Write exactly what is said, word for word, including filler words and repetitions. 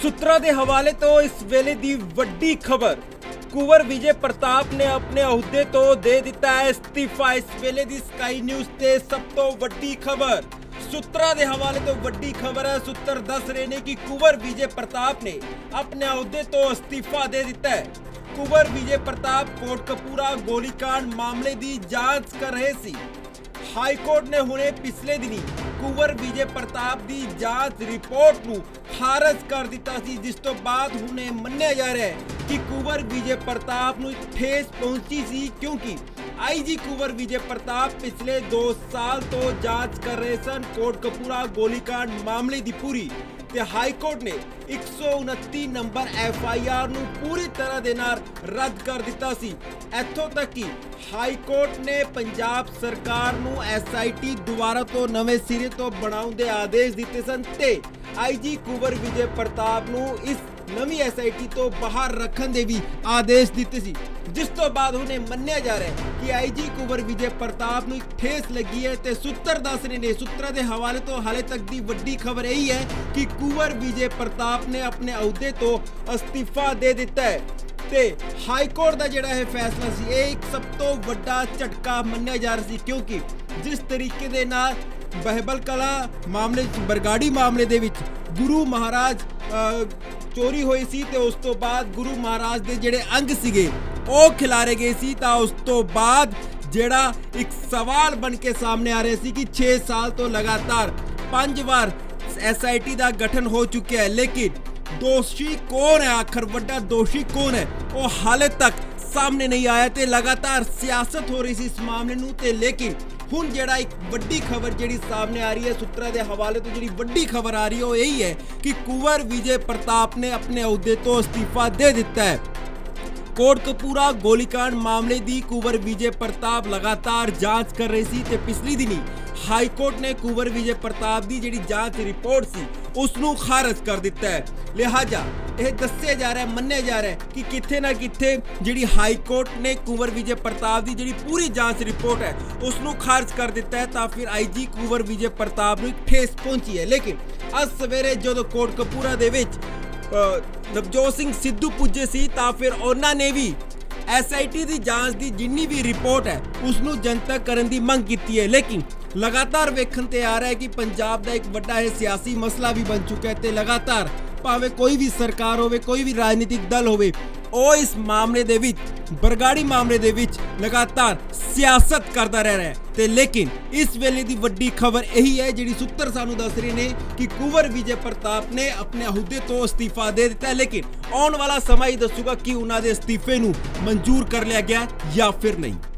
सूत्रा के हवाले तो इस वेले की वड्डी खबर, कुंवर विजय प्रताप ने अपने अहुदे तो दे दिता है इस्तीफा। इस वेले दी स्काई न्यूज़ ते सब तो वड्डी खबर सूत्रा के हवाले तो वड्डी खबर है। सूत्र दस रहे ने कि कुंवर विजय प्रताप ने अपने अहुदे तो इस्तीफा दे दिता है। कुंवर विजय प्रताप कोटकपूरा गोलीकांड मामले की जांच कर रहे सी। हाईकोर्ट ने हुणे पिछले दिनी कुंवर विजय प्रताप की जांच रिपोर्ट नूं खारज कर दिता सी, जिस तो बाद हुणे मन्निया जा रहा है कि कुंवर विजय प्रताप नूं ठेस पहुंची सी, क्योंकि आई जी कुंवर विजय प्रताप पिछले दो साल तो जांच कर रहे सन कोटकपूरा गोलीकांड मामले की पूरी। ते हाईकोर्ट ने एक सौ उनती नंबर एफ आई आर नूं पूरी तरह दे नाल रद्द कर दिता सी। इत्थों तक कि हाईकोर्ट ने पंजाब सरकार नूं एस आई टी दुबारा तो नवे सिरे तो बनाउण दे आदेश दिते सन ते आई जी कुंवर विजय प्रताप नूं इस नवी एस आई टी तो बाहर रखण दे भी आदेश दिते सी, जिस तो बाद हुणे मन्निया जा रहा है कि आई जी कुंवर विजय प्रताप नूं ठेस लगी है। ते सूत्र दस रहे ने, सूत्रा के हवाले तो हाले तक की वड्डी खबर यही है कि कुंवर विजय प्रताप ने अपने अहुदे तो इस्तीफा दे दिता है। ते हाईकोर्ट का जिहड़ा है फैसला सी एक सब तो वड्डा झटका मन्निया जा रहा है, क्योंकि जिस तरीके दे नाल बहबल कला मामले बरगाड़ी मामले दे विच गुरु महाराज चोरी हुई सी ते उस तो बाद गुरु महाराज दे जिहड़े अंग सीगे ओ खिलारे गए सी, ता उस तो बाद जिहड़ा एक सवाल बन के सामने आ रहा सी कि छे साल तो लगातार पांच बार एस आई टी का गठन हो चुका है, लेकिन दोषी कौन है, आखिर वड्डा दोषी कौन है वो हाले तक सामने नहीं आया। ते लगातार सियासत हो रही सी इस मामले नूं ते लेकिन हुण जिहड़ा एक वड्डी खबर जिहड़ी सामने आ रही है सूत्रा दे हवाले तो जिहड़ी वड्डी खबर आ रही है वो यही है कि कुंवर विजय प्रताप ने अपने अहुदे तो इस्तीफा दे दिता है। कोटकपूरा गोलीकांड मामले की कुंवर विजय प्रताप लगातार जांच कर रही थी ते पिछली दिनी हाईकोर्ट ने कुंवर विजय प्रताप की जिहड़ी जांच रिपोर्ट सी उसनूं खारज कर दिता है। लिहाजा यह दस्या जा रहा है, मन्निया जा रहा है कि किथे ना किथे जिहड़ी हाईकोर्ट ने कुंवर विजय प्रताप की जिहड़ी पूरी जांच रिपोर्ट है उसनूं खारज कर दिता है, तो फिर आई जी कुंवर विजय प्रताप नूं ठेस पहुंची है। लेकिन अज सवेरे जदों कोटकपूरा दे विच नवजोत सिंह सिद्धू पुजे सी तो फिर उन्होंने भी एस आई टी की जांच की जिन्नी भी रिपोर्ट है उसनूं जनतक करन दी मंग कीती है। लेकिन लगातार वेखण ते आ रहा है कि पंजाब का एक बड़ा है सियासी मसला भी बन चुका है ते लगातार भावे कोई भी सरकार होवे कोई भी राजनीतिक दल होवे ओ इस मामले दे विच बरगाड़ी मामले दे विच लगातार सियासत करता रह रहा है। ते लेकिन इस वेले दी वड्डी खबर यही है जिहड़ी सूत्र सानू दस रहे ने कि कुंवर विजय प्रताप ने अपने अहुदे तो इस्तीफा दे दिता है, लेकिन आने वाला समय ही दसूगा कि उन्होंने इस्तीफे नूं मंजूर कर लिया गया या फिर नहीं।